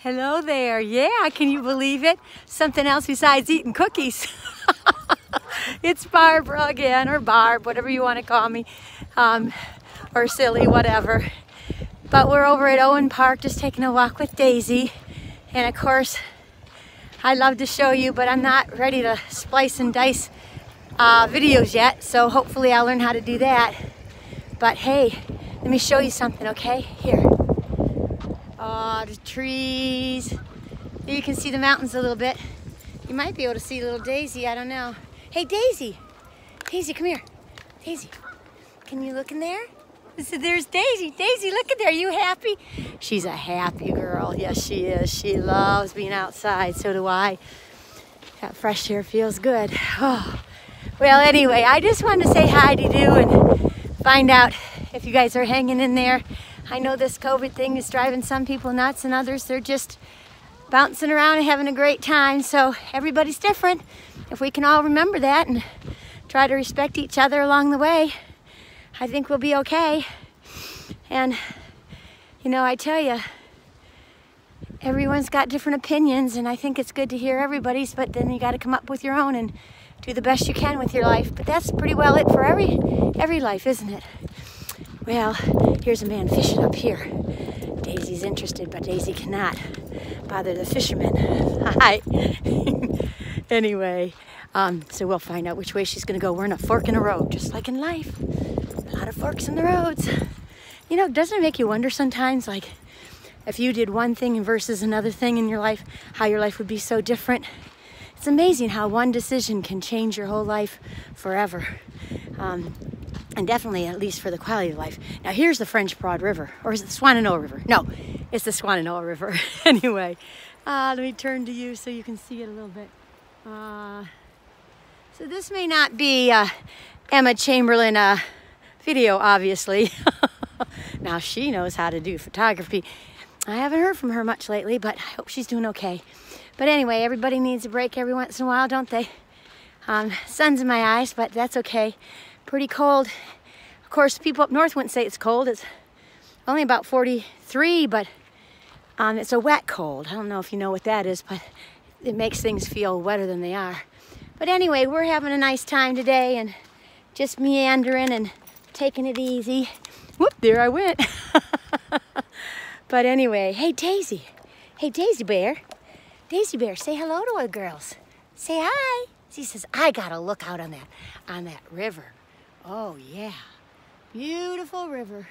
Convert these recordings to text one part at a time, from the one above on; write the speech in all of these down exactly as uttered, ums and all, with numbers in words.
Hello there. Yeah, can you believe it? Something else besides eating cookies. It's Barbara again, or Barb, whatever you want to call me, um, or silly, whatever. But we're over at Owen Park just taking a walk with Daisy. And of course, I love to show you, but I'm not ready to splice and dice uh, videos yet. So hopefully I'll learn how to do that. But hey, let me show you something, okay? Here. Oh, the trees. You can see the mountains a little bit. You might be able to see little Daisy, I don't know. Hey, Daisy. Daisy, come here. Daisy, can you look in there? So there's Daisy. Daisy, look at there. Are you happy? She's a happy girl. Yes, she is. She loves being outside. So do I. That fresh air feels good. Oh. Well, anyway, I just wanted to say hi to you and find out if you guys are hanging in there. I know this COVID thing is driving some people nuts, and others, they're just bouncing around and having a great time. So everybody's different. If we can all remember that and try to respect each other along the way, I think we'll be okay. And, you know, I tell you, everyone's got different opinions, and I think it's good to hear everybody's, but then you got to come up with your own and do the best you can with your life. But that's pretty well it for every every life, isn't it? Well, here's a man fishing up here. Daisy's interested, but Daisy cannot bother the fisherman. Hi. Anyway, um, so we'll find out which way she's going to go. We're in a fork in the road, just like in life. A lot of forks in the roads. You know, doesn't it make you wonder sometimes, like, if you did one thing versus another thing in your life, how your life would be so different? It's amazing how one decision can change your whole life forever. Um, and definitely, at least for the quality of life. Now, here's the French Broad River. Or is it the Swannanoa River? No, it's the Swannanoa River. Anyway, uh, let me turn to you so you can see it a little bit. Uh, so this may not be uh, Emma Chamberlain, uh, video, obviously. Now she knows how to do photography. I haven't heard from her much lately, but I hope she's doing okay. But anyway, everybody needs a break every once in a while, don't they? Um, sun's in my eyes, but that's okay. Pretty cold. Of course, people up north wouldn't say it's cold. It's only about forty-three, but um, it's a wet cold. I don't know if you know what that is, but it makes things feel wetter than they are. But anyway, we're having a nice time today and just meandering and taking it easy. Whoop, there I went. But anyway, hey Daisy. Hey Daisy Bear. Daisy Bear, say hello to our girls. Say hi. She says, I gotta look out on that, on that river. Oh yeah, beautiful river.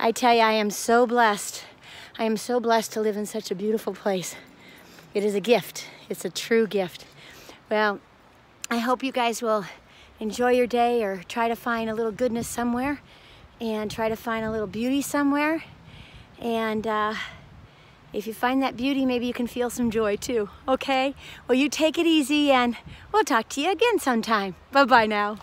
I tell you, I am so blessed. I am so blessed to live in such a beautiful place. It is a gift. It's a true gift. Well, I hope you guys will enjoy your day, or try to find a little goodness somewhere, and try to find a little beauty somewhere. And uh, if you find that beauty, maybe you can feel some joy too, okay? Well, you take it easy, and we'll talk to you again sometime. Bye-bye now.